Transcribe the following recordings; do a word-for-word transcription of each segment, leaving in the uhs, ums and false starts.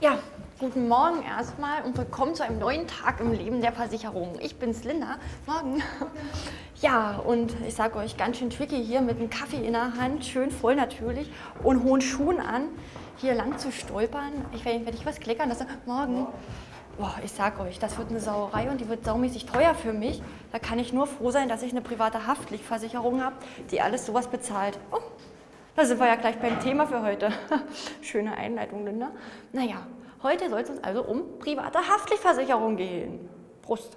Ja, guten Morgen erstmal und willkommen zu einem neuen Tag im Leben der Versicherung. Ich bin's, Linda. Morgen. Ja, und ich sage euch, ganz schön tricky hier mit einem Kaffee in der Hand, schön voll natürlich und hohen Schuhen an, hier lang zu stolpern. Ich werde ich was klickern, das morgen. Boah, ich sage euch, das wird eine Sauerei und die wird saumäßig teuer für mich. Da kann ich nur froh sein, dass ich eine private Haftpflichtversicherung habe, die alles sowas bezahlt. Oh. Da sind wir ja gleich beim Thema für heute. Schöne Einleitung, Linda. Naja, heute soll es uns also um private Haftpflichtversicherung gehen. Prost!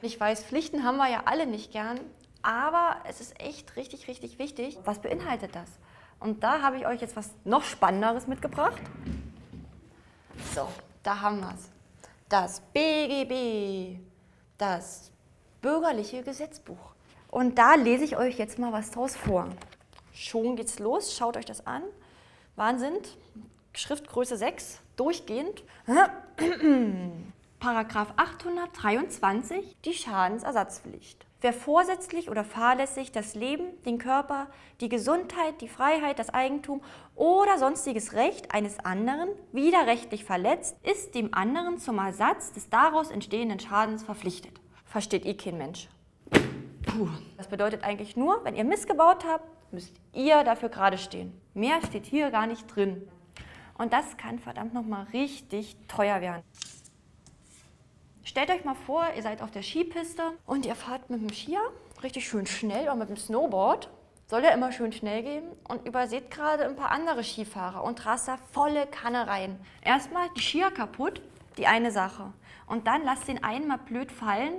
Ich weiß, Pflichten haben wir ja alle nicht gern, aber es ist echt richtig, richtig wichtig. Was beinhaltet das? Und da habe ich euch jetzt was noch Spannenderes mitgebracht. So, da haben wir es. Das B G B, das Bürgerliche Gesetzbuch. Und da lese ich euch jetzt mal was draus vor. Schon geht's los, schaut euch das an. Wahnsinn, Schriftgröße sechs, durchgehend. Paragraph achthundertdreiundzwanzig, die Schadensersatzpflicht. Wer vorsätzlich oder fahrlässig das Leben, den Körper, die Gesundheit, die Freiheit, das Eigentum oder sonstiges Recht eines anderen widerrechtlich verletzt, ist dem anderen zum Ersatz des daraus entstehenden Schadens verpflichtet. Versteht eh kein Mensch. Puh. Das bedeutet eigentlich nur, wenn ihr missgebaut habt, müsst ihr dafür gerade stehen. Mehr steht hier gar nicht drin. Und das kann verdammt nochmal richtig teuer werden. Stellt euch mal vor, ihr seid auf der Skipiste und ihr fahrt mit dem Skier richtig schön schnell oder mit dem Snowboard. Soll ja immer schön schnell gehen und überseht gerade ein paar andere Skifahrer und rast da volle Kanne rein. Erstmal die Skier kaputt, die eine Sache. Und dann lasst den einen mal blöd fallen.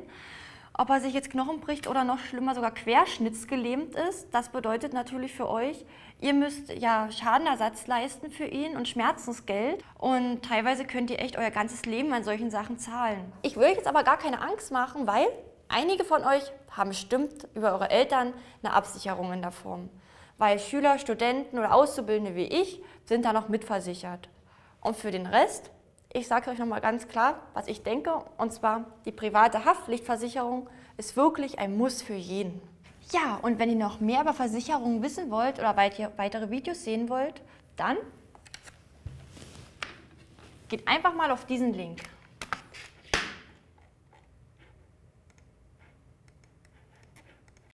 Ob er sich jetzt Knochen bricht oder noch schlimmer sogar querschnittsgelähmt ist, das bedeutet natürlich für euch, ihr müsst ja Schadenersatz leisten für ihn und Schmerzensgeld. Und teilweise könnt ihr echt euer ganzes Leben an solchen Sachen zahlen. Ich will euch jetzt aber gar keine Angst machen, weil einige von euch haben bestimmt über eure Eltern eine Absicherung in der Form. Weil Schüler, Studenten oder Auszubildende wie ich sind da noch mitversichert. Und für den Rest... Ich sage euch nochmal ganz klar, was ich denke, und zwar, die private Haftpflichtversicherung ist wirklich ein Muss für jeden. Ja, und wenn ihr noch mehr über Versicherungen wissen wollt oder weitere Videos sehen wollt, dann geht einfach mal auf diesen Link.